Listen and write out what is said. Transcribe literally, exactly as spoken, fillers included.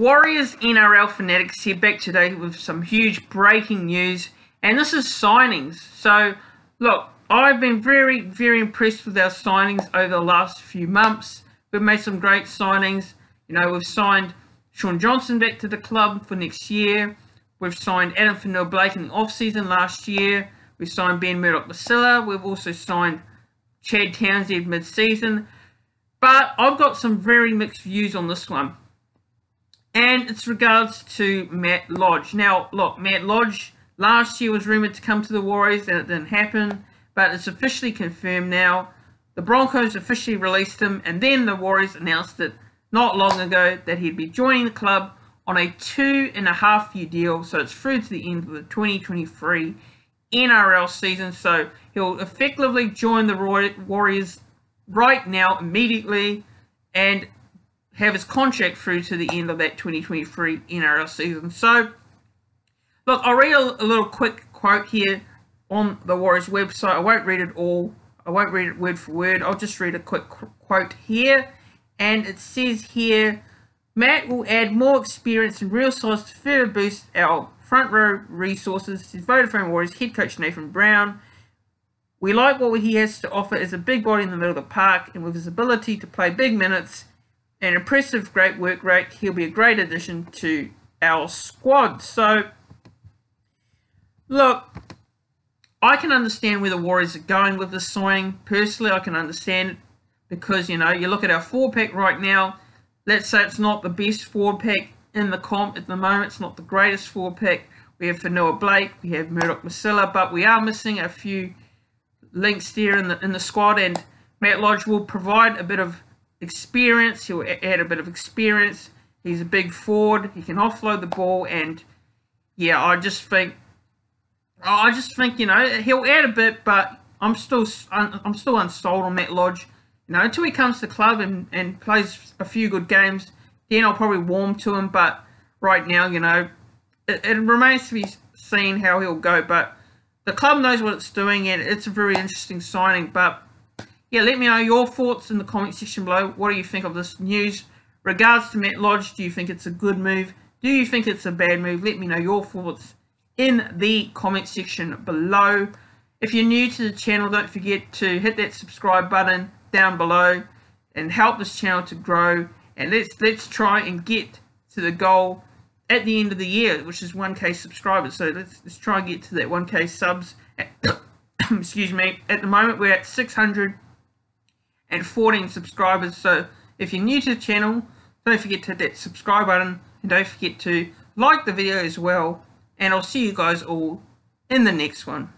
Warriors N R L Fanatics here, back today with some huge breaking news, and this is signings. So look, I've been very, very impressed with our signings over the last few months. We've made some great signings. You know, we've signed Sean Johnson back to the club for next year. We've signed Adam Fennell-Blake in the off-season last year. We've signed Ben Murdoch-Lacilla. We've also signed Chad Townsend mid-season. But I've got some very mixed views on this one. And it's regards to Matt Lodge. Now, look, Matt Lodge last year was rumoured to come to the Warriors, and it didn't happen. But it's officially confirmed now. The Broncos officially released him, and then the Warriors announced it not long ago that he'd be joining the club on a two and a half year deal. So it's through to the end of the twenty twenty-three N R L season. So he'll effectively join the Warriors right now, immediately, and have his contract through to the end of that twenty twenty-three N R L season. So, look, I'll read a, a little quick quote here on the Warriors website. I won't read it all. I won't read it word for word. I'll just read a quick quote here. And it says here, Matt will add more experience and real size to further boost our front row resources, says Vodafone Warriors head coach Nathan Brown. We like what he has to offer as a big body in the middle of the park, and with his ability to play big minutes and impressive great work rate, he'll be a great addition to our squad. So, look, I can understand where the Warriors are going with this signing. Personally, I can understand it because, you know, you look at our forward pack right now. Let's say it's not the best forward pack in the comp at the moment. It's not the greatest forward pack. We have Fonua-Blake, we have Murdoch-Masilla, but we are missing a few links there in the in the squad, and Matt Lodge will provide a bit of experience. He'll add a bit of experience. He's a big forward. He can offload the ball, and yeah, I just think, I just think you know he'll add a bit, but I'm still I'm still unsold on Matt Lodge. You know, until he comes to the club and and plays a few good games, then I'll probably warm to him. But right now, you know, it, it remains to be seen how he'll go. But the club knows what it's doing, and it's a very interesting signing. But yeah, let me know your thoughts in the comment section below. What do you think of this news? Regards to Matt Lodge, do you think it's a good move? Do you think it's a bad move? Let me know your thoughts in the comment section below. If you're new to the channel, don't forget to hit that subscribe button down below and help this channel to grow. And let's let's try and get to the goal at the end of the year, which is one K subscribers. So let's let's try and get to that one K subs. At, excuse me. At the moment, we're at six hundred and fourteen subscribers. So if you're new to the channel, don't forget to hit that subscribe button, and don't forget to like the video as well. And I'll see you guys all in the next one.